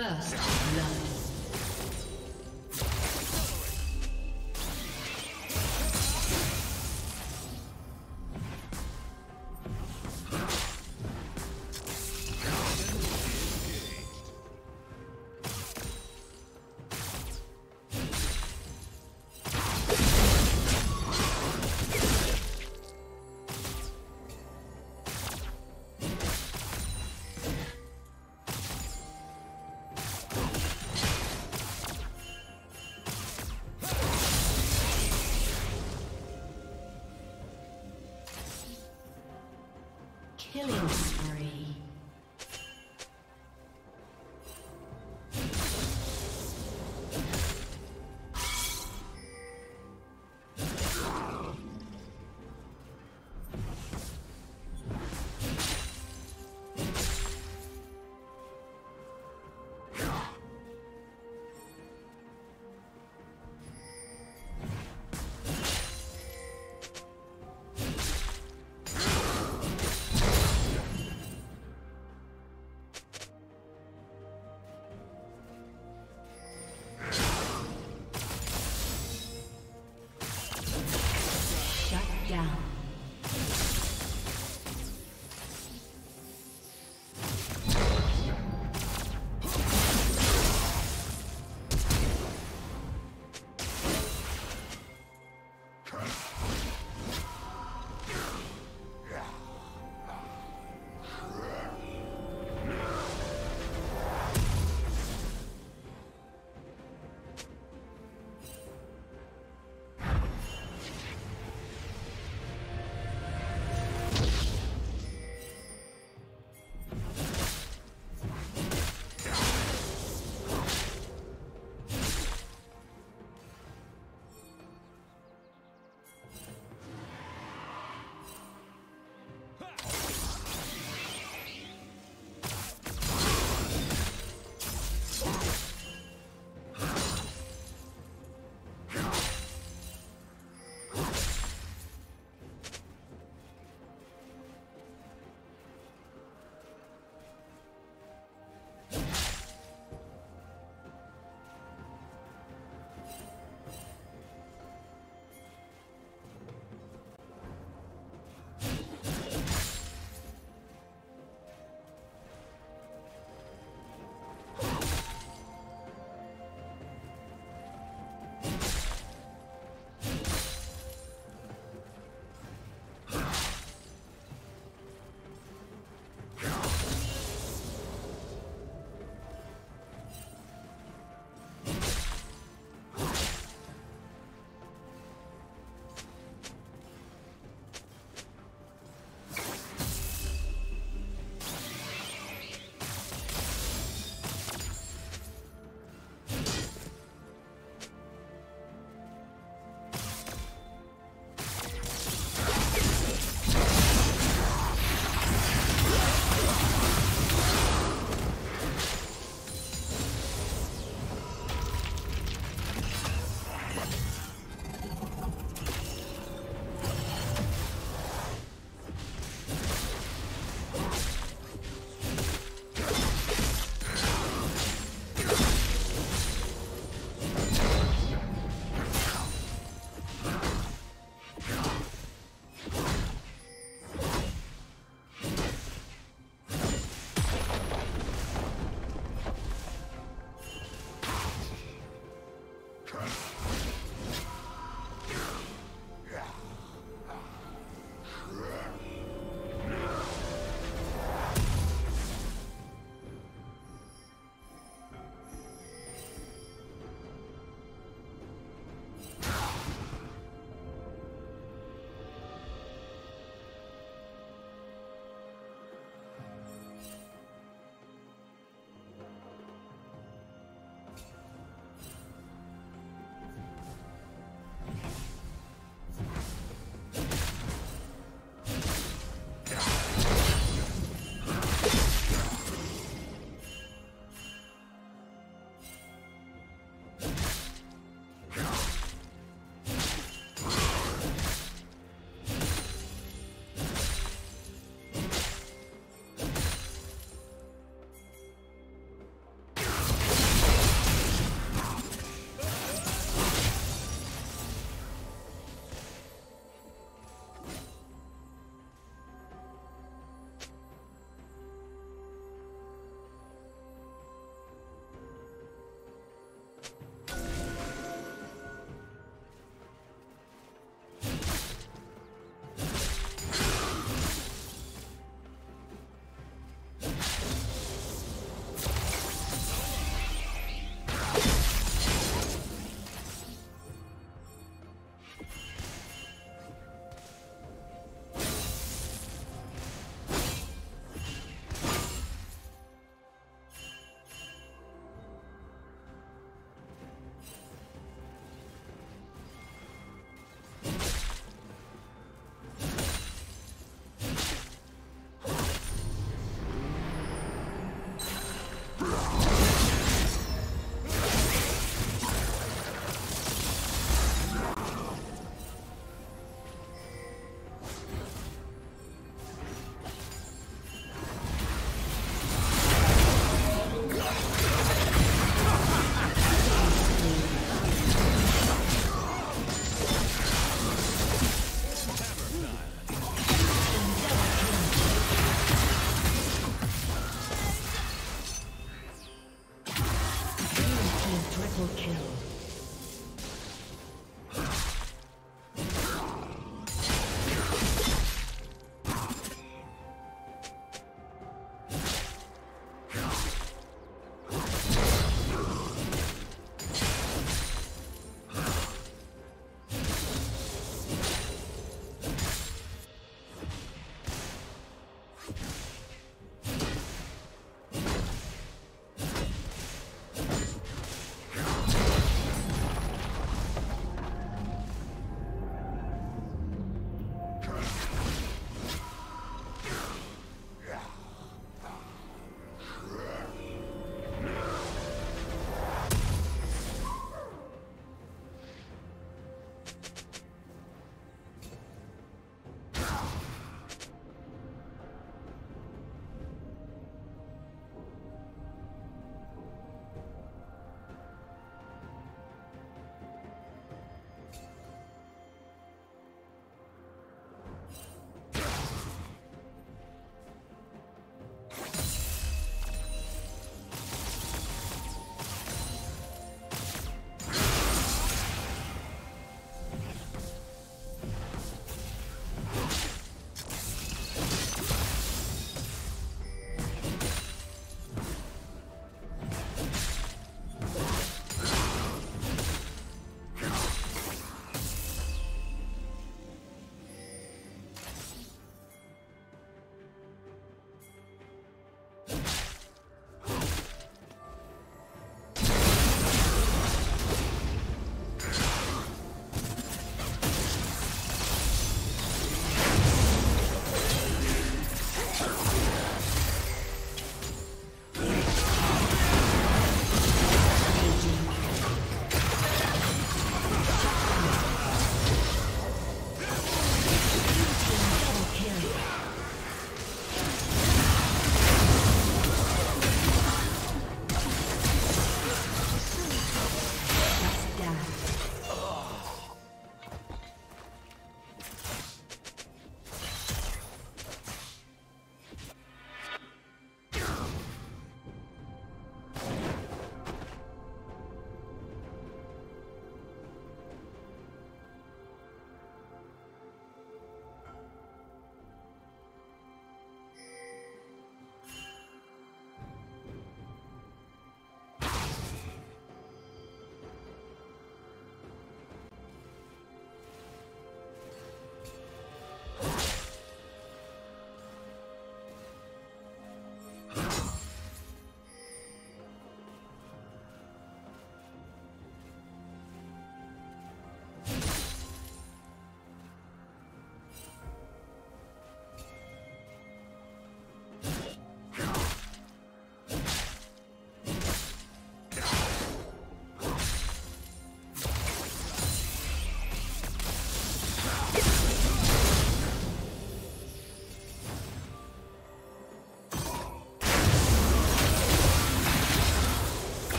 First love. Killing spree.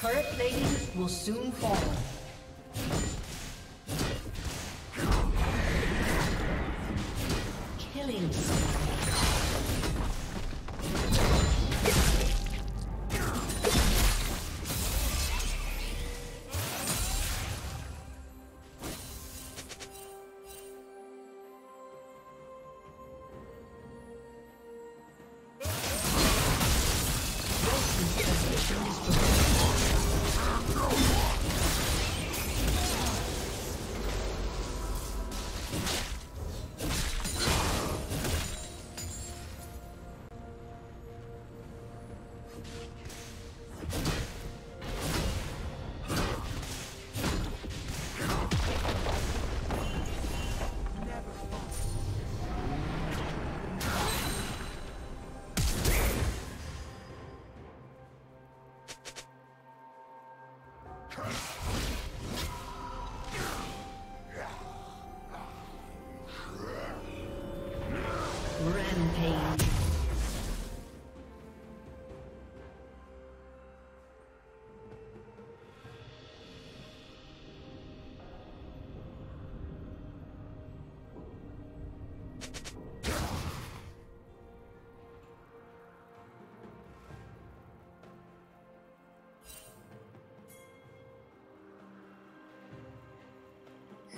Turret plating will soon fall. Killing.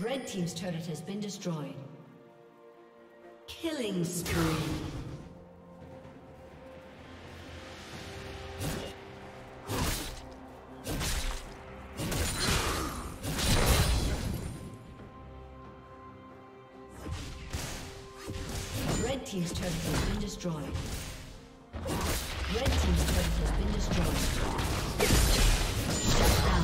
Red team's turret has been destroyed. Killing spree. Red team's turret has been destroyed. Red team's turret has been destroyed. Shut down.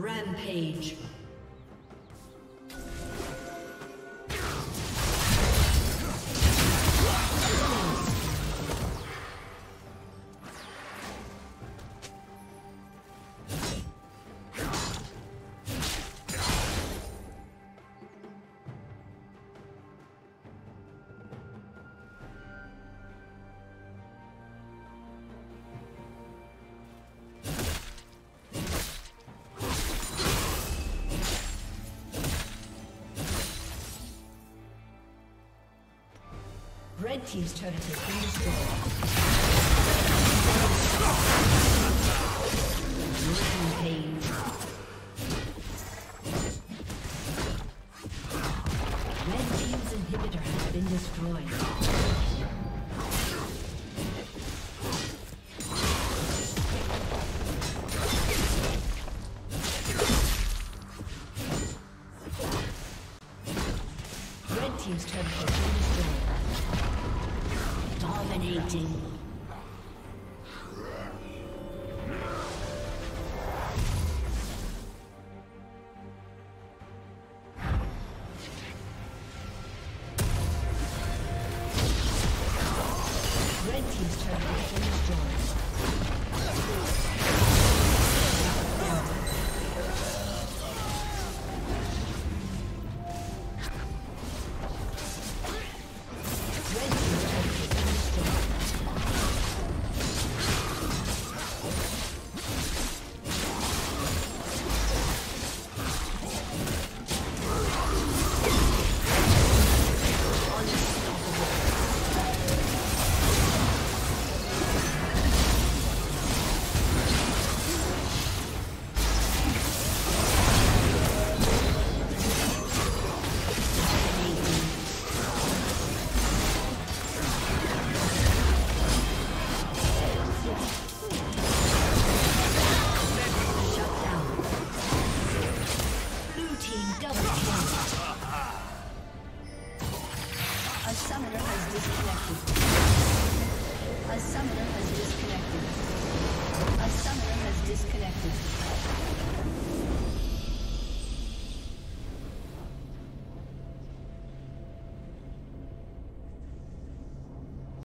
Rampage. Red team's turret has been destroyed. Red team's inhibitor has been destroyed. Red team's turret has been destroyed. team double kill. A summoner has disconnected. A summoner has disconnected. A summoner has disconnected.